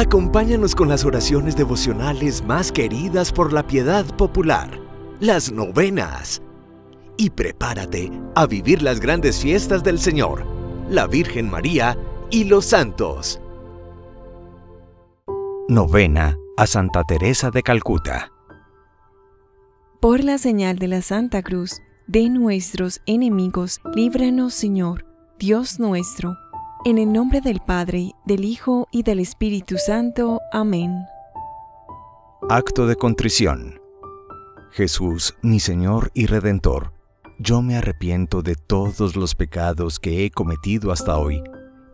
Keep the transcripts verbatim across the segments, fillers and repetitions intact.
Acompáñanos con las oraciones devocionales más queridas por la piedad popular, las novenas. Y prepárate a vivir las grandes fiestas del Señor, la Virgen María y los santos. Novena a Santa Teresa de Calcuta. Por la señal de la Santa Cruz, de nuestros enemigos, líbranos, Señor, Dios nuestro. En el nombre del Padre, del Hijo y del Espíritu Santo. Amén. Acto de contrición. Jesús, mi Señor y Redentor, yo me arrepiento de todos los pecados que he cometido hasta hoy,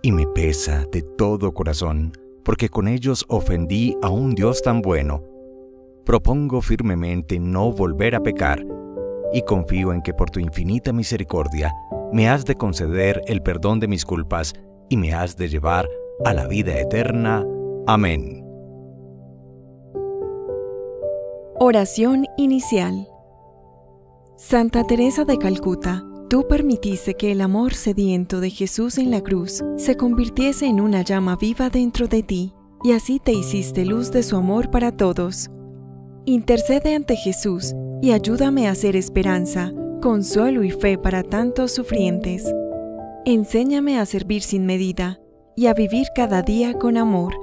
y me pesa de todo corazón, porque con ellos ofendí a un Dios tan bueno. Propongo firmemente no volver a pecar, y confío en que por tu infinita misericordia me has de conceder el perdón de mis culpas y me has de llevar a la vida eterna. Amén. Oración inicial. Santa Teresa de Calcuta, tú permitiste que el amor sediento de Jesús en la cruz se convirtiese en una llama viva dentro de ti, y así te hiciste luz de su amor para todos. Intercede ante Jesús y ayúdame a ser esperanza, consuelo y fe para tantos sufrientes. Enséñame a servir sin medida y a vivir cada día con amor.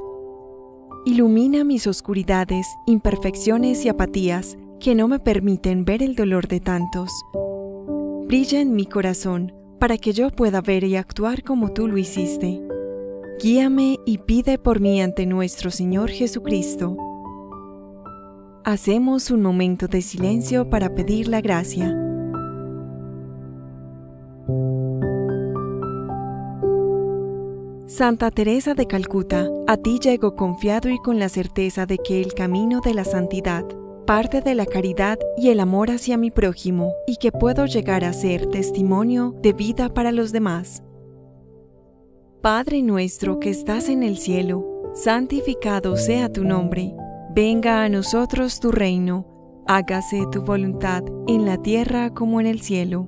Ilumina mis oscuridades, imperfecciones y apatías que no me permiten ver el dolor de tantos. Brilla en mi corazón para que yo pueda ver y actuar como tú lo hiciste. Guíame y pide por mí ante nuestro Señor Jesucristo. Hacemos un momento de silencio para pedir la gracia. Santa Teresa de Calcuta, a ti llego confiado y con la certeza de que el camino de la santidad parte de la caridad y el amor hacia mi prójimo, y que puedo llegar a ser testimonio de vida para los demás. Padre nuestro que estás en el cielo, santificado sea tu nombre. Venga a nosotros tu reino. Hágase tu voluntad en la tierra como en el cielo.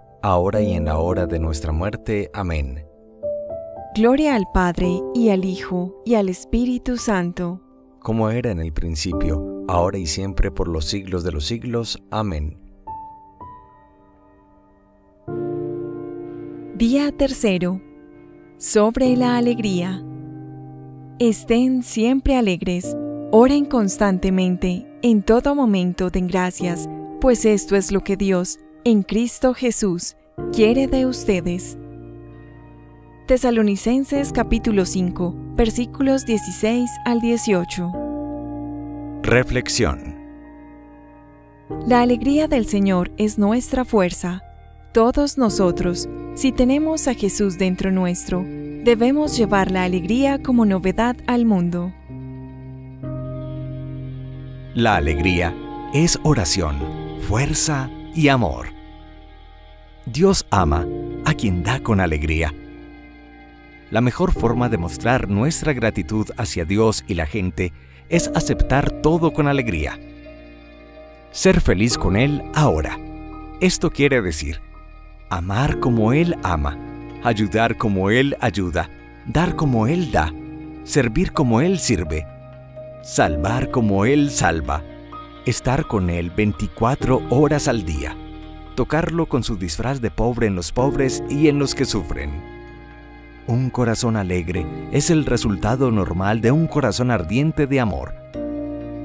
ahora y en la hora de nuestra muerte. Amén. Gloria al Padre, y al Hijo, y al Espíritu Santo. Como era en el principio, ahora y siempre, por los siglos de los siglos. Amén. Día tercero. Sobre la alegría. Estén siempre alegres, oren constantemente, en todo momento den gracias, pues esto es lo que Dios, en Cristo Jesús, quiere de ustedes. Tesalonicenses capítulo cinco, versículos dieciséis al dieciocho. Reflexión. La alegría del Señor es nuestra fuerza. Todos nosotros, si tenemos a Jesús dentro nuestro, debemos llevar la alegría como novedad al mundo. La alegría es oración, fuerza y amor. Dios ama a quien da con alegría. La mejor forma de mostrar nuestra gratitud hacia Dios y la gente es aceptar todo con alegría. Ser feliz con Él ahora. Esto quiere decir amar como Él ama, ayudar como Él ayuda, dar como Él da, servir como Él sirve, salvar como Él salva, estar con Él veinticuatro horas al día, tocarlo con su disfraz de pobre en los pobres y en los que sufren. Un corazón alegre es el resultado normal de un corazón ardiente de amor.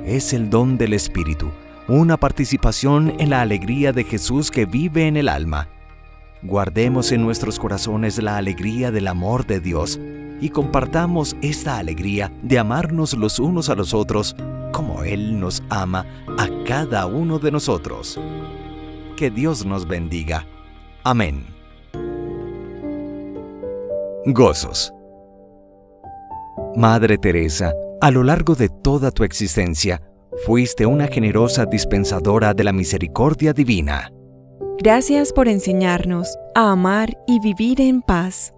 Es el don del Espíritu, una participación en la alegría de Jesús que vive en el alma. Guardemos en nuestros corazones la alegría del amor de Dios y compartamos esta alegría de amarnos los unos a los otros como Él nos ama a cada uno de nosotros. Que Dios nos bendiga. Amén. Gozos. Madre Teresa, A lo largo de toda tu existencia, fuiste una generosa dispensadora de la misericordia divina. Gracias por enseñarnos a amar y vivir en paz.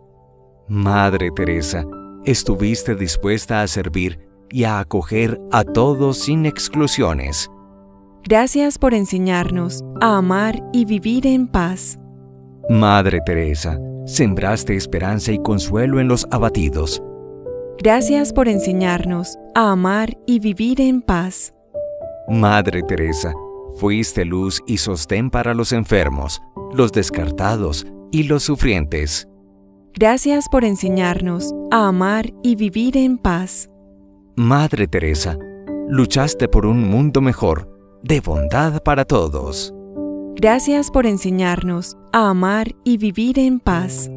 Madre Teresa, estuviste dispuesta a servir y a acoger a todos sin exclusiones. Gracias por enseñarnos a amar y vivir en paz. Madre Teresa, sembraste esperanza y consuelo en los abatidos. Gracias por enseñarnos a amar y vivir en paz. Madre Teresa, fuiste luz y sostén para los enfermos, los descartados y los sufrientes. Gracias por enseñarnos a amar y vivir en paz. Madre Teresa, luchaste por un mundo mejor, de bondad para todos. Gracias por enseñarnos a amar y vivir en paz.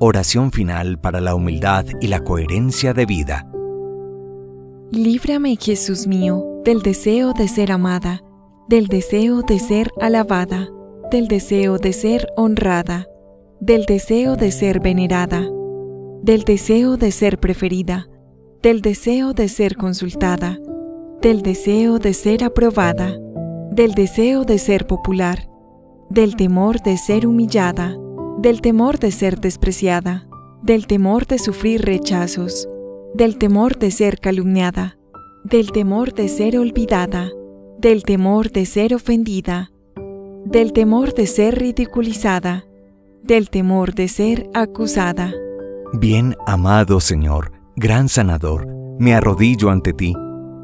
Oración final para la humildad y la coherencia de vida. Líbrame, Jesús mío, del deseo de ser amada, del deseo de ser alabada, del deseo de ser honrada, del deseo de ser venerada, del deseo de ser preferida, del deseo de ser consultada, del deseo de ser aprobada, del deseo de ser popular, del temor de ser humillada, del temor de ser despreciada, del temor de sufrir rechazos, del temor de ser calumniada, del temor de ser olvidada, del temor de ser ofendida, del temor de ser ridiculizada, del temor de ser acusada. Bien amado Señor, gran sanador, me arrodillo ante ti,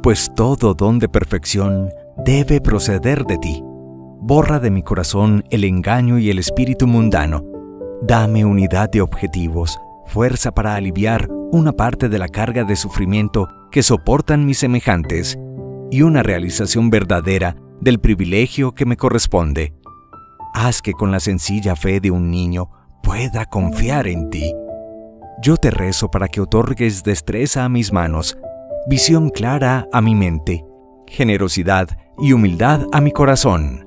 pues todo don de perfección debe proceder de ti. Borra de mi corazón el engaño y el espíritu mundano. Dame unidad de objetivos, fuerza para aliviar una parte de la carga de sufrimiento que soportan mis semejantes y una realización verdadera del privilegio que me corresponde. Haz que con la sencilla fe de un niño pueda confiar en ti. Yo te rezo para que otorgues destreza a mis manos, visión clara a mi mente, generosidad y humildad a mi corazón.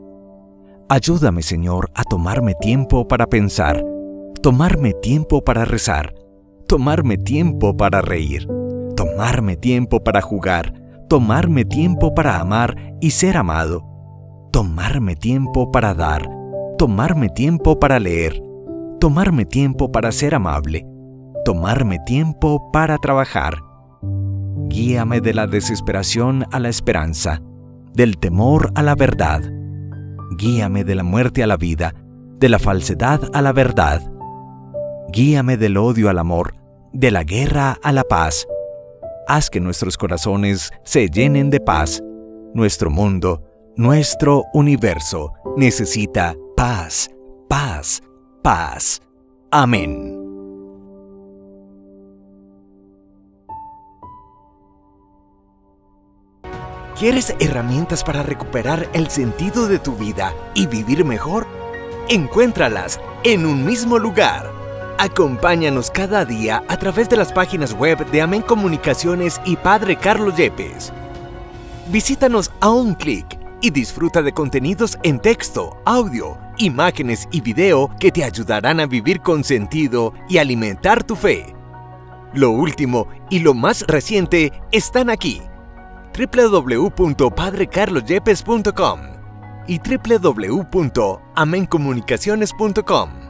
Ayúdame, Señor, a tomarme tiempo para pensar, tomarme tiempo para rezar, tomarme tiempo para reír, tomarme tiempo para jugar, tomarme tiempo para amar y ser amado, tomarme tiempo para dar, tomarme tiempo para leer, tomarme tiempo para ser amable, tomarme tiempo para trabajar. Guíame de la desesperación a la esperanza, del temor a la verdad. Guíame de la muerte a la vida, de la falsedad a la verdad. Guíame del odio al amor, de la guerra a la paz. Haz que nuestros corazones se llenen de paz. Nuestro mundo, nuestro universo, necesita paz, paz, paz. Amén. ¿Quieres herramientas para recuperar el sentido de tu vida y vivir mejor? Encuéntralas en un mismo lugar. Acompáñanos cada día a través de las páginas web de Amén Comunicaciones y Padre Carlos Yepes. Visítanos a un clic y disfruta de contenidos en texto, audio, imágenes y video que te ayudarán a vivir con sentido y alimentar tu fe. Lo último y lo más reciente están aquí. doble u doble u doble u punto padre carlos yepes punto com y doble u doble u doble u punto amén comunicaciones punto com.